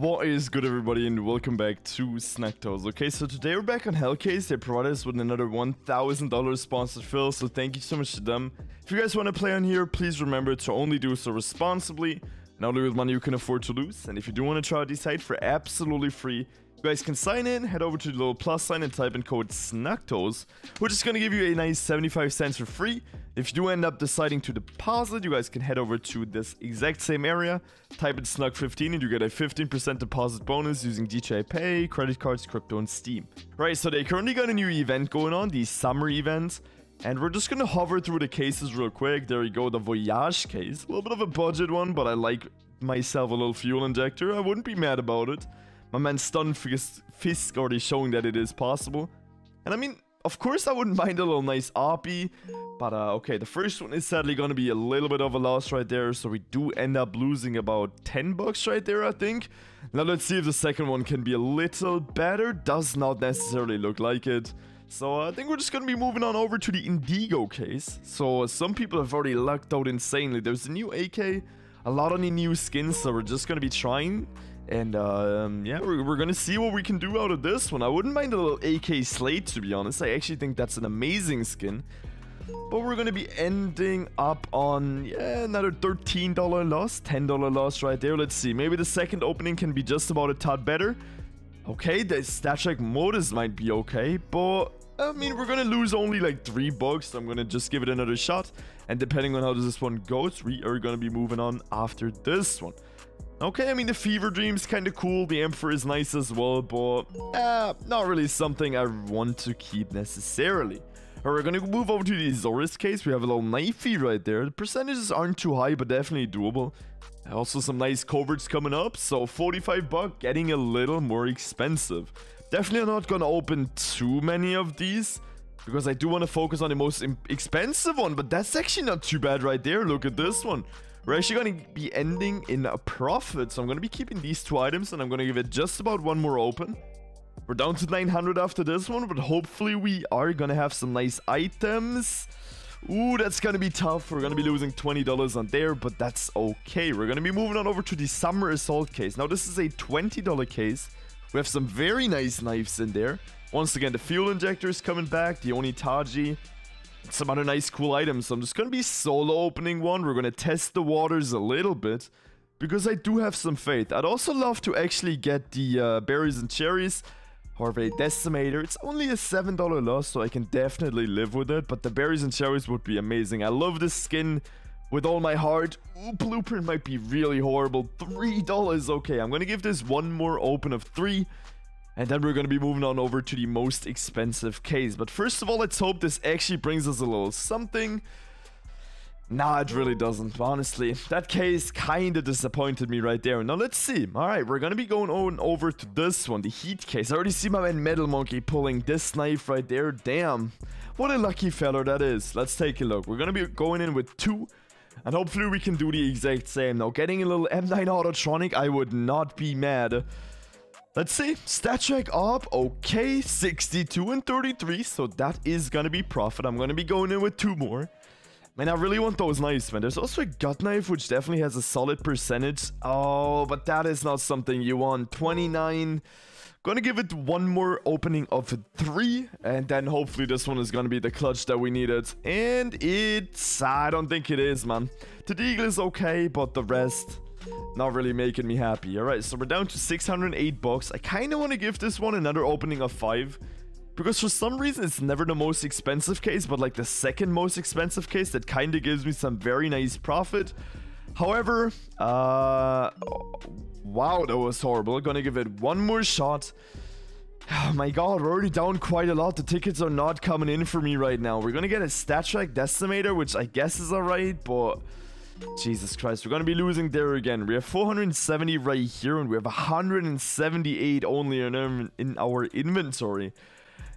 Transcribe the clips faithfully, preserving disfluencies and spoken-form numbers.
What is good, everybody, and welcome back to Snugtoes. Okay, so today we're back on Hellcase. They provided us with another one thousand dollar sponsored fill, so thank you so much to them. If you guys want to play on here, please remember to only do so responsibly, and only with money you can afford to lose. And if you do want to try out this site for absolutely free, you guys can sign in, head over to the little plus sign and type in code Snugtoes, which is going to give you a nice seventy-five cents for free. If you do end up deciding to deposit, you guys can head over to this exact same area, type in Snug fifteen, and you get a fifteen percent deposit bonus using D J I Pay, credit cards, crypto, and Steam. Right, so they currently got a new event going on, the summer event, and we're just going to hover through the cases real quick. There you go, the Voyage case, a little bit of a budget one, but I like myself a little fuel injector. I wouldn't be mad about it. My man Stunfisk already showing that it is possible. And I mean, of course I wouldn't mind a little nice oppie. But uh, okay, the first one is sadly going to be a little bit of a loss right there. So we do end up losing about ten bucks right there, I think. Now let's see if the second one can be a little better. Does not necessarily look like it. So uh, I think we're just going to be moving on over to the Indigo case. So uh, some people have already lucked out insanely. There's a new A K, a lot of new skins, so we're just going to be trying. And, uh, um, yeah, we're, we're gonna see what we can do out of this one. I wouldn't mind a little A K Slate, to be honest. I actually think that's an amazing skin. But we're gonna be ending up on, yeah, another thirteen dollar loss, ten dollar loss right there. Let's see, maybe the second opening can be just about a tad better. Okay, the StatTrak Modus might be okay, but... I mean, we're gonna lose only like three bucks, so I'm gonna just give it another shot. And depending on how this one goes, we are gonna be moving on after this one. Okay, I mean, the Fever Dream's kind of cool. The Emperor is nice as well, but uh, not really something I want to keep necessarily. All right, we're gonna move over to the Zorus case. We have a little knifey right there. The percentages aren't too high, but definitely doable. Also, some nice coverts coming up. So forty-five bucks, getting a little more expensive. Definitely not gonna open too many of these, because I do want to focus on the most expensive one, but that's actually not too bad right there. Look at this one. We're actually going to be ending in a profit, so I'm going to be keeping these two items, and I'm going to give it just about one more open. We're down to nine hundred after this one, but hopefully we are going to have some nice items. Ooh, that's going to be tough. We're going to be losing twenty dollars on there, but that's okay. We're going to be moving on over to the Summer Assault case. Now, this is a twenty dollar case. We have some very nice knives in there. Once again, the fuel injector is coming back, the Onitaji, some other nice cool items. So I'm just going to be solo opening one. We're going to test the waters a little bit, because I do have some faith. I'd also love to actually get the uh, berries and cherries. Harvey Decimator. It's only a seven dollar loss, so I can definitely live with it. But the berries and cherries would be amazing. I love this skin with all my heart. Ooh, blueprint might be really horrible. three dollars. Okay, I'm going to give this one more open of three. And then we're going to be moving on over to the most expensive case. But first of all, let's hope this actually brings us a little something. Nah, it really doesn't, honestly. That case kind of disappointed me right there. Now, let's see. All right, we're going to be going on over to this one, the Heat case. I already see my man Metal Monkey pulling this knife right there. Damn, what a lucky fella that is. Let's take a look. We're going to be going in with two. And hopefully, we can do the exact same. Now, getting a little M nine Autotronic, I would not be mad. Let's see, StatTrak up, okay, sixty-two and thirty-three, so that is gonna be profit. I'm gonna be going in with two more. Man, I really want those knives, man. There's also a gut knife, which definitely has a solid percentage. Oh, but that is not something you want. twenty-nine, gonna give it one more opening of three, and then hopefully this one is gonna be the clutch that we needed. And it's, I don't think it is, man. The Deagle is okay, but the rest... not really making me happy. All right, so we're down to six hundred eight bucks. I kind of want to give this one another opening of five, because for some reason it's never the most expensive case, but like the second most expensive case that kind of gives me some very nice profit. However, uh, wow, that was horrible. I'm gonna give it one more shot. Oh my god, we're already down quite a lot. The tickets are not coming in for me right now. We're gonna get a StatTrak Decimator, which I guess is all right, but... Jesus Christ, we're going to be losing there again. We have four hundred seventy right here, and we have one hundred seventy-eight only in our inventory.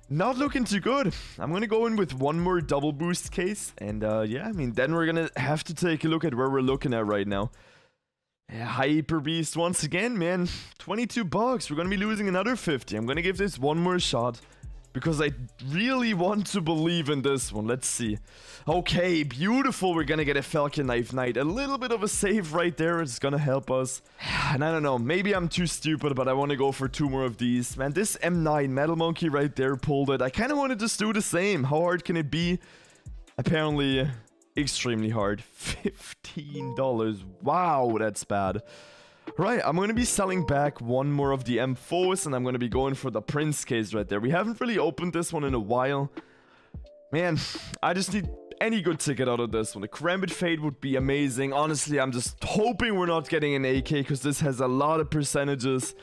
Not looking too good. I'm going to go in with one more double boost case, and uh, yeah, I mean, then we're going to have to take a look at where we're looking at right now. Yeah, Hyper Beast once again, man. twenty-two bucks. We're going to be losing another fifty. I'm going to give this one more shot. because I really want to believe in this one. Let's see. Okay, beautiful. We're gonna get a Falcon Knife Knight. A little bit of a save right there. It's gonna help us. And I don't know. Maybe I'm too stupid, but I want to go for two more of these. Man, this M nine Metal Monkey right there pulled it. I kind of want to just do the same. How hard can it be? Apparently, extremely hard. fifteen dollars. Wow, that's bad. Right, I'm going to be selling back one more of the M fours, and I'm going to be going for the Prince case right there. We haven't really opened this one in a while. Man, I just need any good ticket out of this one. A Karambit Fade would be amazing. Honestly, I'm just hoping we're not getting an A K, because this has a lot of percentages.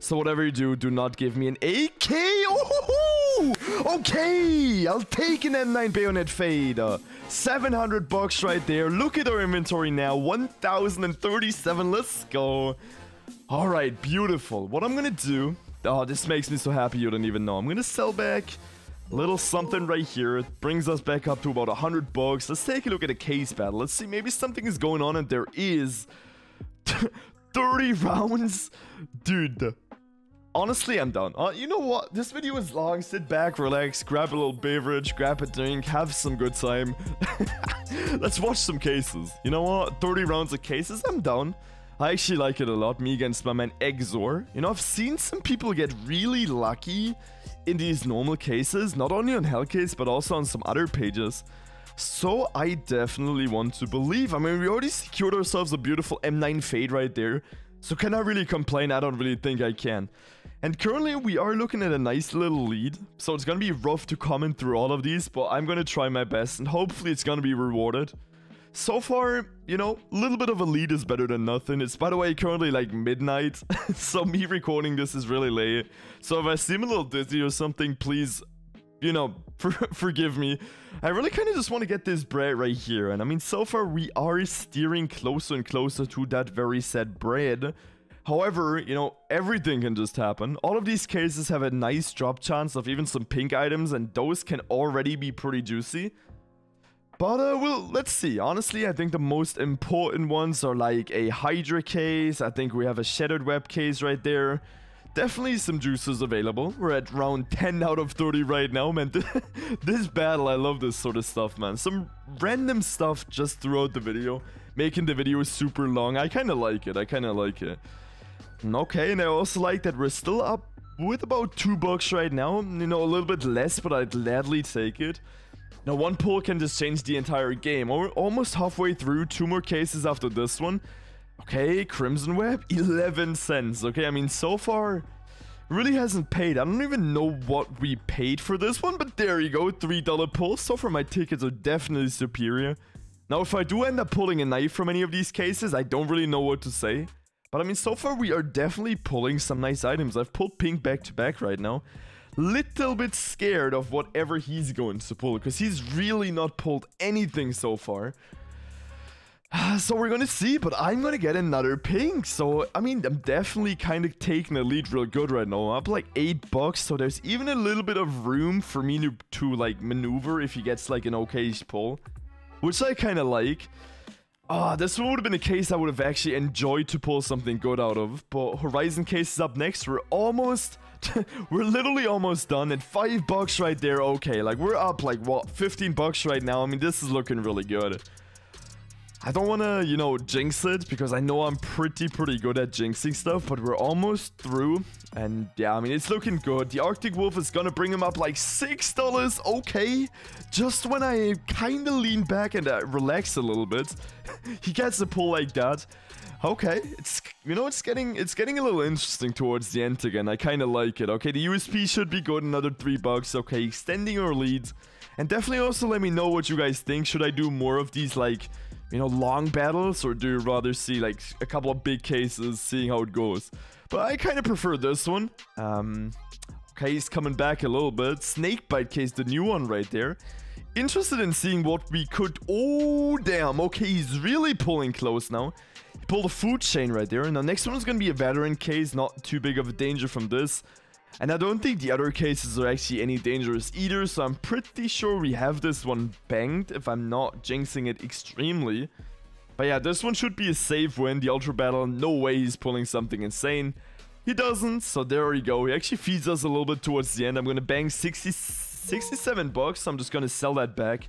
So whatever you do, do not give me an A K. Oh, okay, I'll take an M nine Bayonet Fade. Uh, seven hundred bucks right there. Look at our inventory now. one thousand thirty-seven. Let's go. All right, beautiful. What I'm going to do... Oh, this makes me so happy you don't even know. I'm going to sell back a little something right here. It brings us back up to about one hundred bucks. Let's take a look at a case battle. Let's see. Maybe something is going on, and there is... thirty rounds. Dude. Honestly, I'm done. Uh, you know what? This video is long. Sit back, relax, grab a little beverage, grab a drink, have some good time. Let's watch some cases. You know what? thirty rounds of cases. I'm down. I actually like it a lot. Me against my man Eggzor. You know, I've seen some people get really lucky in these normal cases. Not only on Hellcase, but also on some other pages. So I definitely want to believe. I mean, we already secured ourselves a beautiful M nine Fade right there. So can I really complain? I don't really think I can. And currently we are looking at a nice little lead. So it's going to be rough to comment through all of these. But I'm going to try my best. And hopefully it's going to be rewarded. So far, you know, a little bit of a lead is better than nothing. It's, by the way, currently like midnight. So me recording this is really late. So if I seem a little dizzy or something, please, you know, for forgive me. I really kind of just want to get this bread right here. And I mean, so far we are steering closer and closer to that very sad bread. However, you know, everything can just happen. All of these cases have a nice drop chance of even some pink items, and those can already be pretty juicy. But, uh, well, let's see. Honestly, I think the most important ones are like a Hydra case. I think we have a Shattered Web case right there. Definitely some juices available. We're at round ten out of thirty right now, man. This battle, I love this sort of stuff, man. Some random stuff just throughout the video, making the video super long. I kind of like it. I kind of like it. Okay, and I also like that we're still up with about two bucks right now. You know, a little bit less, but I'd gladly take it. Now, one pull can just change the entire game. We're almost halfway through. Two more cases after this one. Okay, Crimson Web, eleven cents. Okay, I mean, so far, really hasn't paid. I don't even know what we paid for this one, but there you go, three dollar pull. So far, my tickets are definitely superior. Now, if I do end up pulling a knife from any of these cases, I don't really know what to say. But I mean, so far, we are definitely pulling some nice items. I've pulled pink back-to-back right now. Little bit scared of whatever he's going to pull, because he's really not pulled anything so far. So we're going to see, but I'm going to get another pink. So, I mean, I'm definitely kind of taking the lead real good right now. I'm up like eight bucks, so there's even a little bit of room for me to, to like, maneuver if he gets, like, an okay-ish pull, which I kind of like. Ah, oh, this one would have been a case I would have actually enjoyed to pull something good out of. But Horizon case is up next. We're almost... we're literally almost done at five bucks right there. Okay, like, we're up, like, what, fifteen bucks right now. I mean, this is looking really good. I don't want to, you know, jinx it, because I know I'm pretty, pretty good at jinxing stuff, but we're almost through. And yeah, I mean, it's looking good. The Arctic Wolf is going to bring him up like six dollars. Okay. Just when I kind of lean back and uh, relax a little bit, he gets a pull like that. Okay. It's, you know, it's getting, it's getting a little interesting towards the end again. I kind of like it. Okay. The U S P should be good. Another three bucks. Okay. Extending our leads. And definitely also let me know what you guys think. Should I do more of these, like, you know, long battles, or do you rather see like a couple of big cases, seeing how it goes? But I kind of prefer this one. Um, okay, he's coming back a little bit. Snakebite case, the new one right there. Interested in seeing what we could... Oh, damn. Okay, he's really pulling close now. He pulled a Food Chain right there. Now, next one is going to be a Valorant case. Not too big of a danger from this. And I don't think the other cases are actually any dangerous either, so I'm pretty sure we have this one banked, if I'm not jinxing it extremely. But yeah, this one should be a safe win. The Ultra Battle, no way he's pulling something insane. He doesn't, so there we go. He actually feeds us a little bit towards the end. I'm gonna bang sixty, sixty-seven bucks. So I'm just gonna sell that back.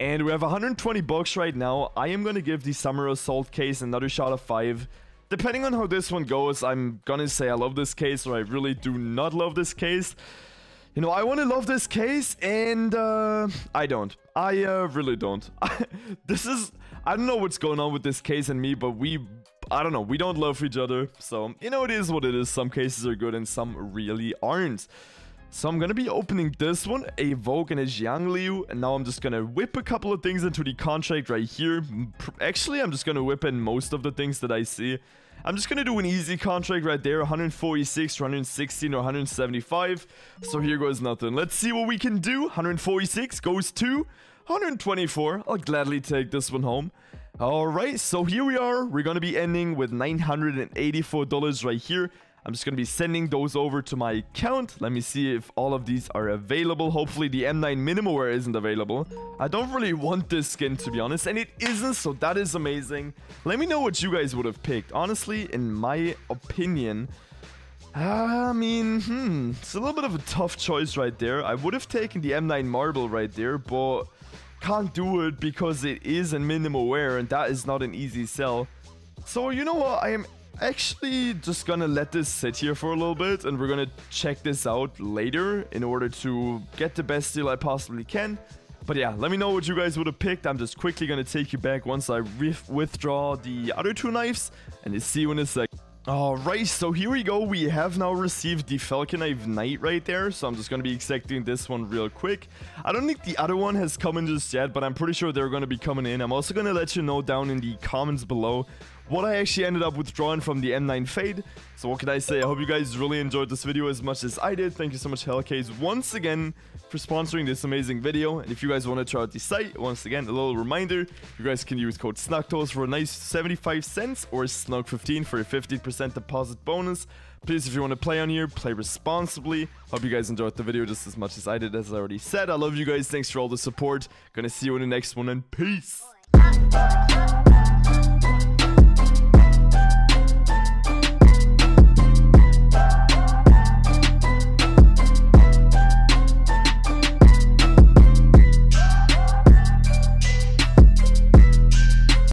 And we have one hundred twenty bucks right now. I am gonna give the Summer Assault case another shot of five. Depending on how this one goes, I'm gonna say I love this case or I really do not love this case. You know, I want to love this case, and uh, I don't. I uh, really don't. This is... I don't know what's going on with this case and me, but we... I don't know. We don't love each other. So, you know, it is what it is. Some cases are good and some really aren't. So, I'm going to be opening this one, a Vogue and a Jiang Liu. And now I'm just going to whip a couple of things into the contract right here. Actually, I'm just going to whip in most of the things that I see. I'm just going to do an easy contract right there, one forty-six, one sixteen, or one seventy-five. So here goes nothing. Let's see what we can do. one forty-six goes to one twenty-four. I'll gladly take this one home. All right, so here we are. We're going to be ending with nine hundred eighty-four dollars right here. I'm just going to be sending those over to my account. Let me see if all of these are available. Hopefully the M nine minimal wear isn't available. I don't really want this skin, to be honest, and it isn't, so that is amazing. Let me know what you guys would have picked. Honestly, in my opinion, I mean, hmm, it's a little bit of a tough choice right there. I would have taken the M nine marble right there, but can't do it because it is in minimal wear, and that is not an easy sell. So, you know what? I am... actually just gonna let this sit here for a little bit, and we're gonna check this out later in order to get the best deal I possibly can. But yeah, let me know what you guys would have picked. I'm just quickly gonna take you back once I withdraw the other two knives, and you see you in a sec. Alright, so here we go. We have now received the Falcon Knife Knight right there, so I'm just gonna be accepting this one real quick. I don't think the other one has come in just yet, but I'm pretty sure they're gonna be coming in. I'm also gonna let you know down in the comments below what I actually ended up withdrawing from the M nine Fade. So what can I say? I hope you guys really enjoyed this video as much as I did. Thank you so much, Hellcase, once again for sponsoring this amazing video. And if you guys want to try out the site, once again, a little reminder, you guys can use code Snugtoes for a nice seventy-five cents or Snug fifteen for a fifteen percent deposit bonus. Please, if you want to play on here, play responsibly. Hope you guys enjoyed the video just as much as I did, as I already said. I love you guys. Thanks for all the support. Gonna see you in the next one, and peace.